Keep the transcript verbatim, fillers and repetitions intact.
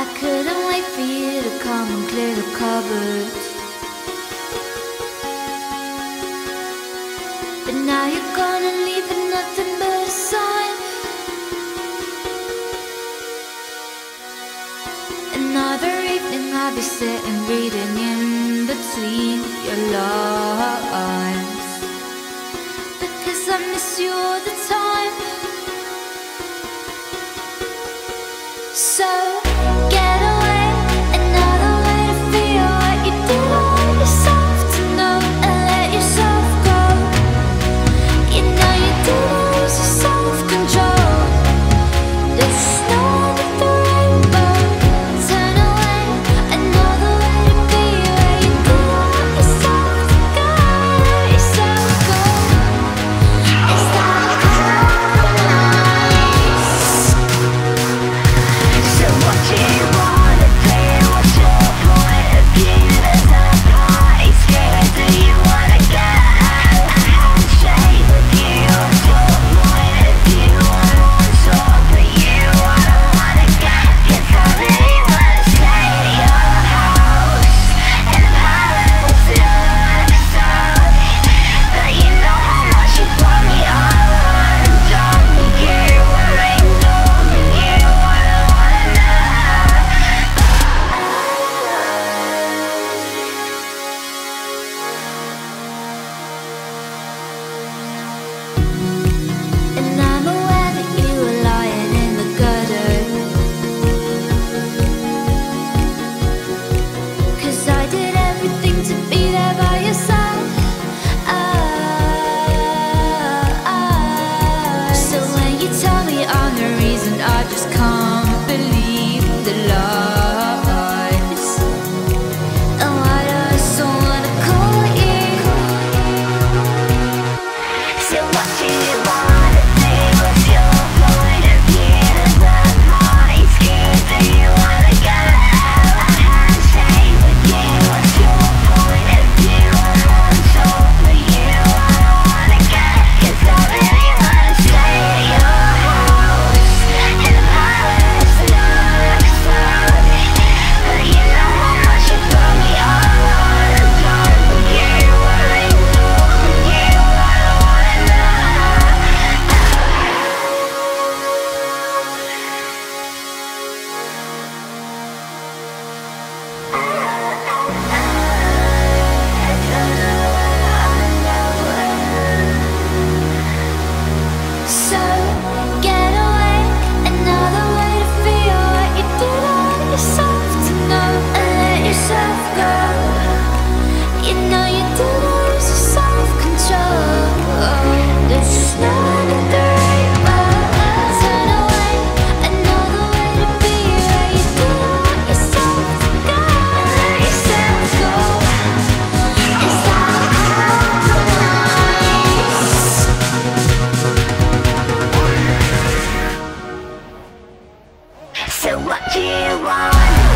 I couldn't wait for you to come and clear the cupboards. But now you're gone and leaving nothing but a sign. Another evening I'll be sitting reading in between your lines, because I miss you all the time. So so what do you want?